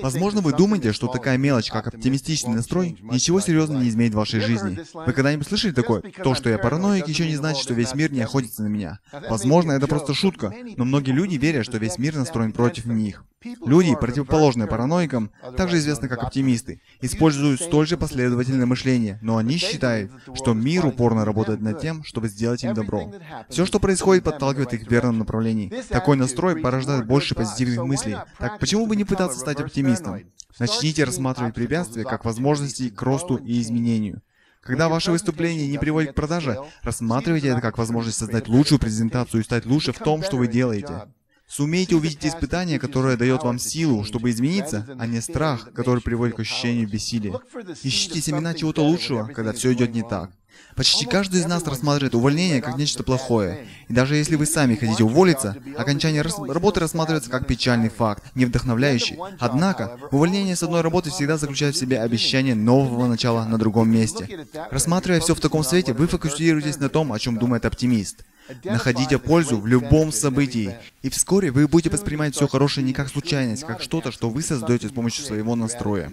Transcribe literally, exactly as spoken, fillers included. Возможно, вы думаете, что такая мелочь, как оптимистичный настрой, ничего серьезного не изменит в вашей жизни. Вы когда-нибудь слышали такое? То, что я параноик, еще не значит, что весь мир не охотится на меня. Возможно, это просто шутка, но многие люди верят, что весь мир настроен против них. Люди, противоположные параноикам, также известны как оптимисты, используют столь же последовательное мышление, но они считают, что мир упорно работает над тем, чтобы сделать им добро. Все, что происходит, подталкивает их в верном направлении. Такой настрой порождает больше позитивных мыслей. Так почему бы не пытаться стать оптимистом? Начните рассматривать препятствия как возможности к росту и изменению. Когда ваше выступление не приводит к продаже, рассматривайте это как возможность создать лучшую презентацию и стать лучше в том, что вы делаете. Сумейте увидеть испытание, которое дает вам силу, чтобы измениться, а не страх, который приводит к ощущению бессилия. Ищите семена чего-то лучшего, когда все идет не так. Почти каждый из нас рассматривает увольнение как нечто плохое. И даже если вы сами хотите уволиться, окончание рас... работы рассматривается как печальный факт, не вдохновляющий. Однако, увольнение с одной работы всегда заключает в себе обещание нового начала на другом месте. Рассматривая все в таком свете, вы фокусируетесь на том, о чем думает оптимист. Находите пользу в любом событии, и вскоре вы будете воспринимать все хорошее не как случайность, как что-то, что вы создаете с помощью своего настроя.